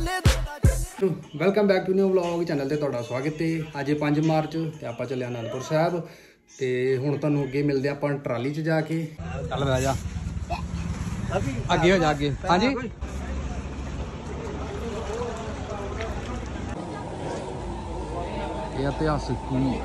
Welcome back to new vlog channel ते तुहाडा स्वागत है। अज 5 मार्च ते आपां चले आनंदपुर साहिब ते हुण तुहानूं अगे मिलदे आपां ट्राली च जाके। चल बह जा अगे हो जा अगे। हां जी ये इतिहासिक कुनी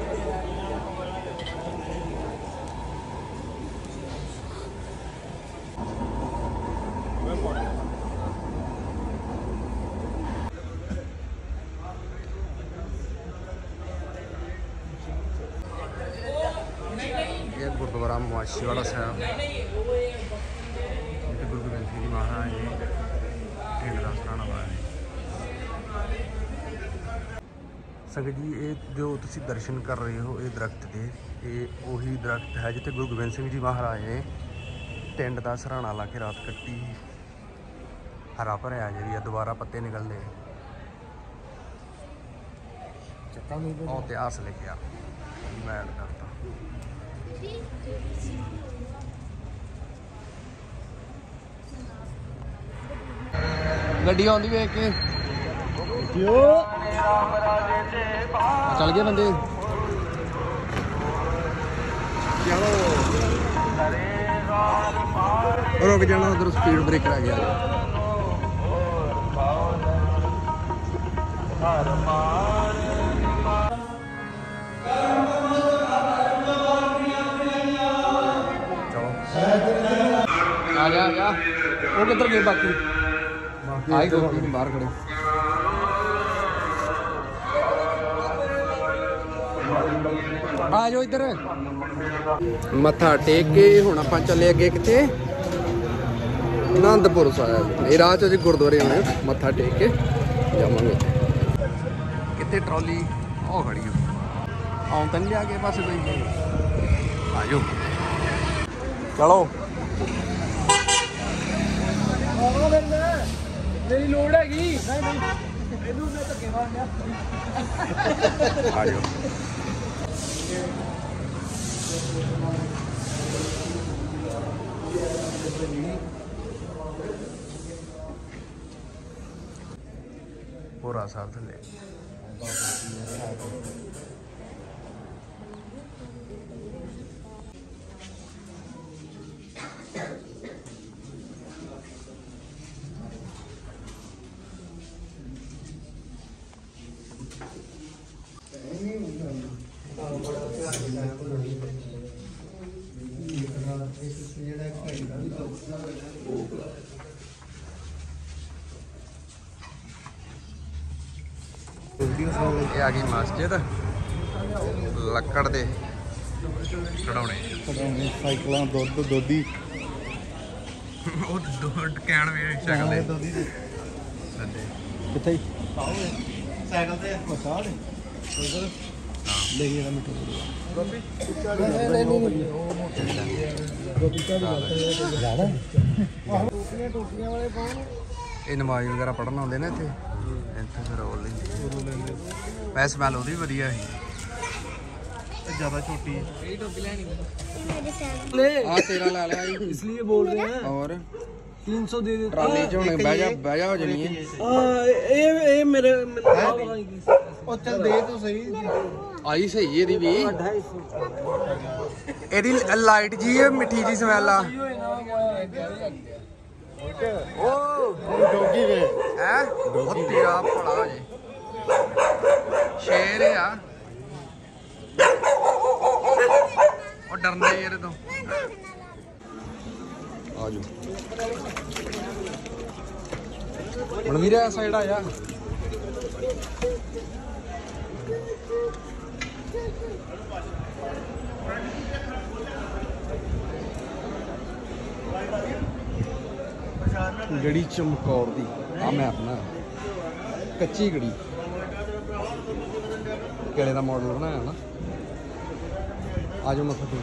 गुरुद्वारा मुआशिवाड़ा साहब गुरु गोबिंद सिंह महाराज संगत जी। ये जो तुम दर्शन कर रहे हो ये दरख्त के ये उही दरख्त है जिथे गुरु गोबिंद सिंह जी महाराज ने टेंट का सराहना ला के रात कट्टी। हरा भरया जी दोबारा पत्ते निकलने इतिहास लेके आ मैं ऐड करता। गड्डी आउंदी वेख के चल गए बंदे। चलो रुक जाना उधर स्पीड ब्रेक आ गया। वो किधर गए बाकी आई गोपी बाहर खड़े। आ जाओ इधर मत्था टेक के हुण आपां चले अगे किथे आनंदपुर साहिब। ये राह च गुरुद्वारे आने मत्था टेक के जावांगे। किथे ट्रॉली ओ खड़ी आउं तन लिया के पास कोई। आ जाओ चलो मेरी लोड है की पूरा साथ ले आ गई मस्जिद लकड़ दे कढ़ाने साइकिल दुध दोधी कैन में शक्ल कितने ये नमाज वगैरह पढ़न आते ना इतने फिर रोल लेंगे। वैसे स्मैल वो भी वधिया है ज्यादा छोटी है इसलिए बोल रहे हैं। और 300 दे दे ट्राली च होने बह जा हो जानी है। ये मेरे ओ चल दे तो सही आई सही है दी भी एदी लाइट जी है मिठी जी स्मैल आ ओ डोगी वे है बहुत तेरा पड़ा जी शेर है और डरना यार तो आज मनवीर है साइड आया गड़ी चमकोर दी आ मैं अपना कच्ची गड़ी केले का मॉडल बनाया ना। आज मैं फटो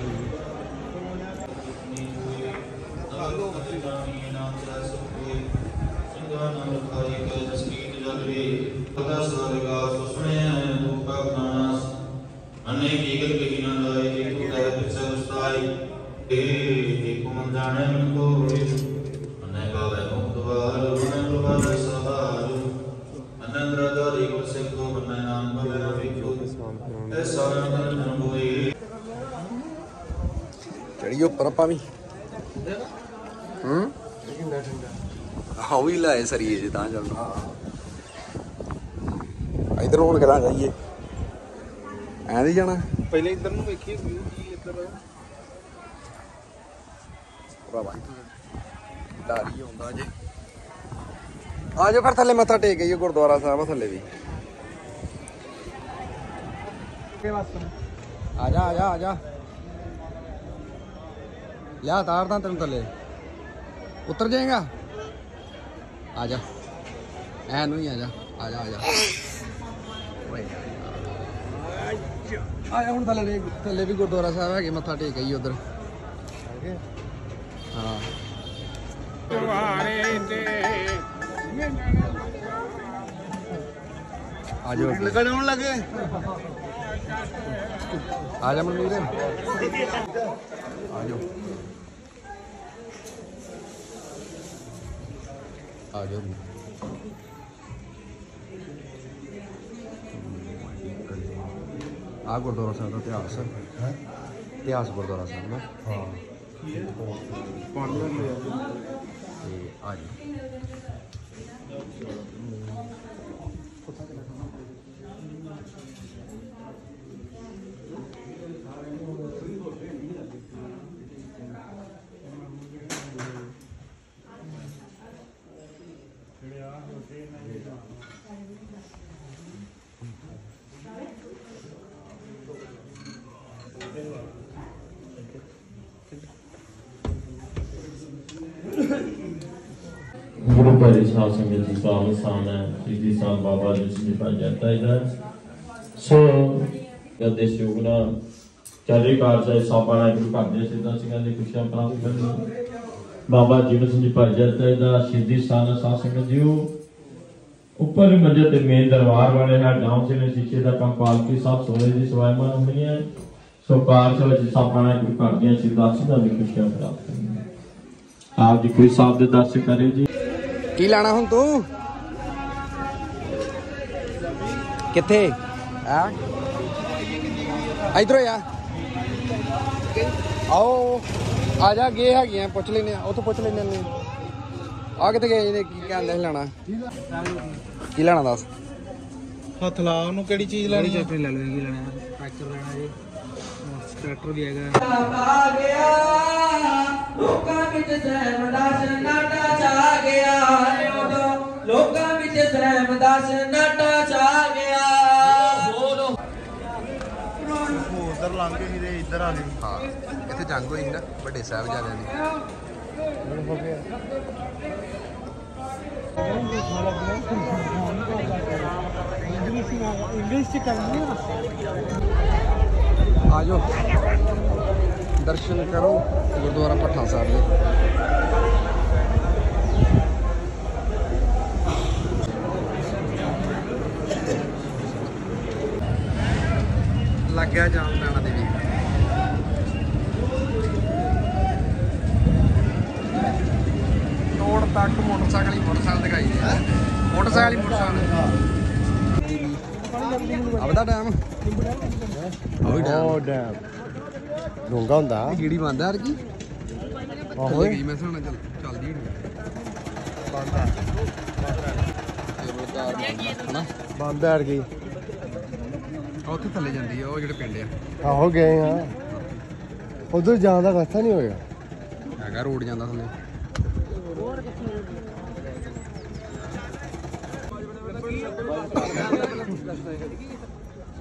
जाइए परपा भी हाँ भी लाए सर ये जी इधर हूँ कदा जाइए ऐ नहीं जाना पहले इधर नूं देखिए आज फिर थले मत्था टेक आइए गुरुद्वारा साहब थले भी आजा आजा आजा लिया उतार तेन थले उतर जाएगा आजा ऐ नहीं आजा आजा आजा आया हूँ थले थले भी गुरुद्वारा साहब है मत्था टेक आइए उधर हाँ आज लगे आ जा मम्मी आ जाओ आ जाओ आ गुरुद्वारा साहब का इतिहास है इतिहास गुरुद्वारा साहब का हाँ आ गुरु परिषद संगत जी का स्थान है श्री साहब बाबा जी की पंचायत है सो देश योगना चारे कारज साबाना गुरु घर दे सिद्धा सिंह जी खुशियां प्राप्त करनी बाबा जीवन सिंह जी पंचायत है सिद्धि स्थान साहब संगत जी ऊपर मंदिर के मेन दरबार वाले है गांव से ने शिक्षे का काम पालकी साहब सोने जी सवायमान हुई है सो कारज विच साबाना गुरु घर दे सिद्धा सिंह जी खुशियां प्राप्त करनी आप जी कोई साहब दे दर्शन करें जी की लाना हूं तू किथे इधरों आ आओ आ जा गे है पुछ लेने उतो पुछ लेने आ कितने गए क्या लाना की लाना दस हथ ला उन्होंने केड़ी चीज लानी है ले लो की लाना ट्रैक्टर लेना जी ट्रैक्टर भी है आ जाओ दर्शन करो गुरुद्वारा भट्ठा साहब लग गया जाम नाना देवी रोड तक मोटरसाइकिल दिखाई दिया मोटरसाइकिल अब डैम डोंगा होंदा कीड़ी बंद है की मैं सुना चल चलदी बंद है की ਉੱਥੇ ਥੱਲੇ ਜਾਂਦੀ ਆ ਉਹ ਜਿਹੜੇ ਪਿੰਡ ਆ ਆਹੋ ਗਏ ਆ ਉਧਰ ਜਾਣ ਦਾ ਰਸਤਾ ਨਹੀਂ ਹੋਇਆ ਹੈਗਾ ਰੋਡ ਜਾਂਦਾ ਥੱਲੇ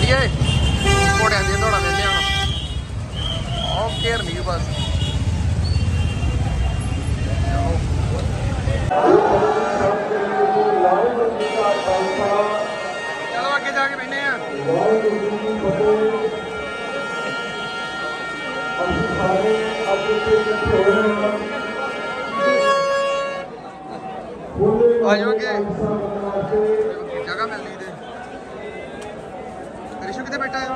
घोड़िया दौड़ा मिलने बस जगह मिलनी रिशु कितने बैठा है।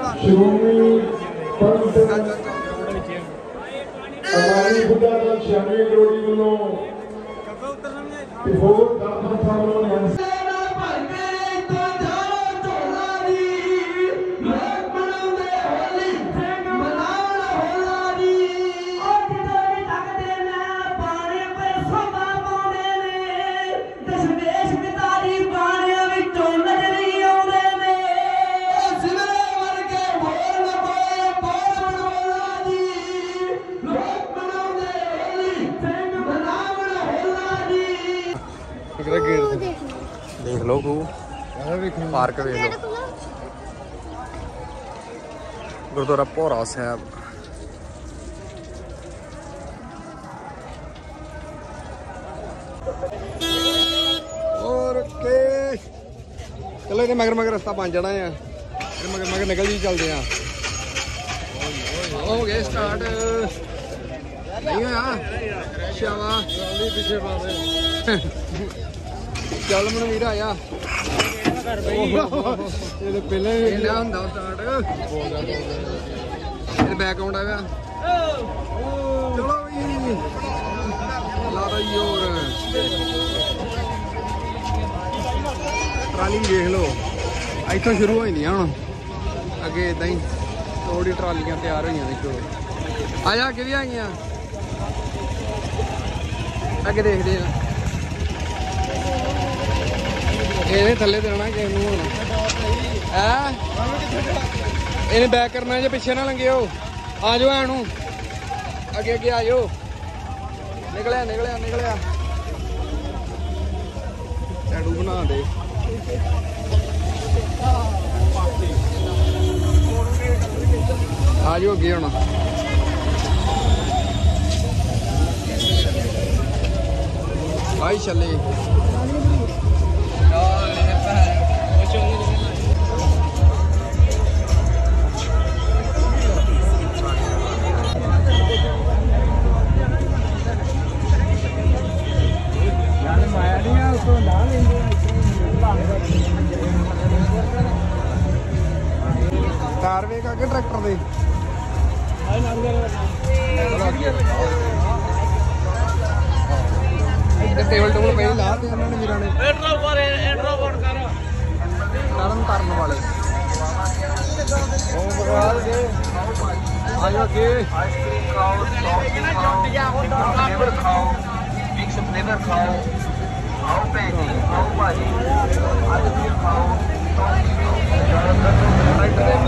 देख लो पार्क देख लो गुरुद्वारा पोरा साहब। और के चलो इन्हें मगर मगर रास्ता पाँच जाना है मगर मगर निकल जी चलते हैं। हो गए स्टार्ट नहीं होया शावा पीछे चल मन वीर आया पहले बैक आउंड आया चलो लादा जी। और ट्राली देख लो इतों शुरू हो जाए हम अगे इदा ही थोड़ी ट्रालियां तैयार हो देखो आया अगे भी आ गई अगे देखते हैं थले देना किसी इन्हें बैक करना जो पिछे ना लंघे हो आ जाओ है अगे अगे आ जाओ निकलिया निकलिया निकलिया चैडू बना दे आ जाओ अगे होना भाई चले कारवे का के ट्रैक्टर दे टेबल टूबल पे ला दिया उन्होंने मीरा ने नरम करने वाले आइसक्रीम खाओ फ्लेवर खाओ मिक्स फ्लेवर खाओ खाओ पैजी खाओ भाजी आइसक्रीम खाओ